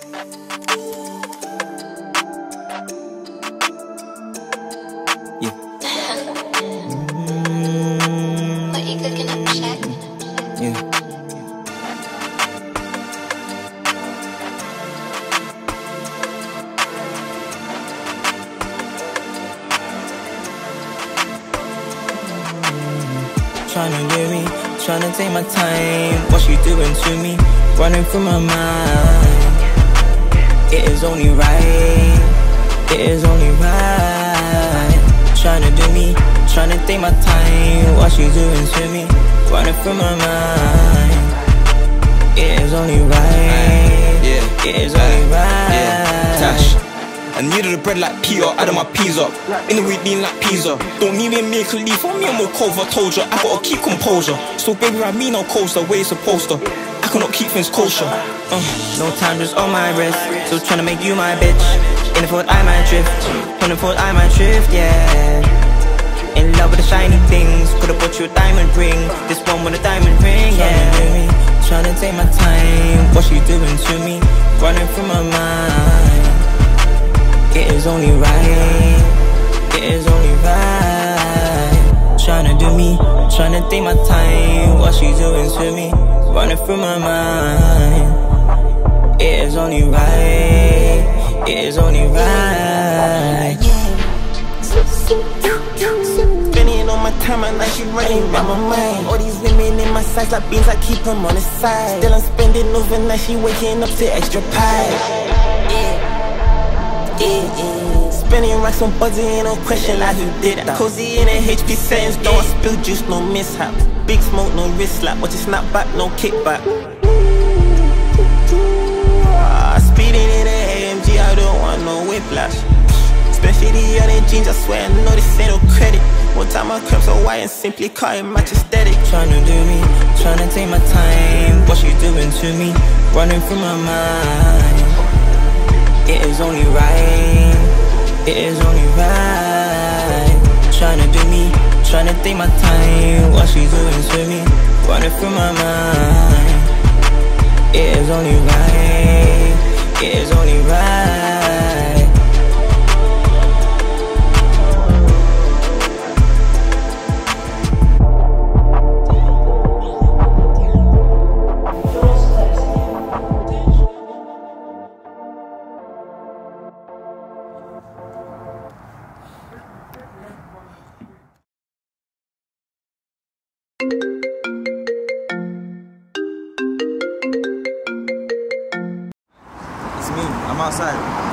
Tryna get me, tryna take my time. What she doing to me, running through my mind. It is only right, it is only right. Tryna do me, tryna take my time. What she doing to me, running through my mind. It is only right, yeah. It is only right, yeah. Tash, I needed the bread like Peter, added my peas up. In the week lean like pizza. Don't need me make a leaf for me, I'm more cover, told ya. I gotta keep composure. So baby, I mean no coaster, where you supposed to? I cannot keep things kosher. No time just on my wrist. Still tryna make you my bitch. In the fold I might drift. In the fold I might drift, yeah. In love with the shiny things. Could've bought you a diamond ring. This one with a diamond ring, yeah. Tryna take my time. What she doing to me? Running through my mind. It is only right, it is only right. Tryna do me, tryna take my time. What she doing to me, running through my mind. It is only right, it is only right. Spending all my time at night, she running by my mind. All these women in my sights like beans, I keep them on the side. Still I'm spending overnight, she waking up to extra pie. Spinning racks on buzzy, ain't no question like who did that. Cozy in a HP settings, don't spill juice, no mishap. Big smoke, no wrist slap, watch it snap back, no kickback. Speeding in an AMG, I don't want no whiplash. Spend 50 on in jeans, I swear I know this ain't no credit. One time I crept so white and simply caught it, match aesthetic. Tryna do me, tryna take my time. What she doing to me, running through my mind. It is only right, it is only right. Tryna do me, tryna take my time. What she doing to me, running through my mind. It is only right, it is only right. Outside.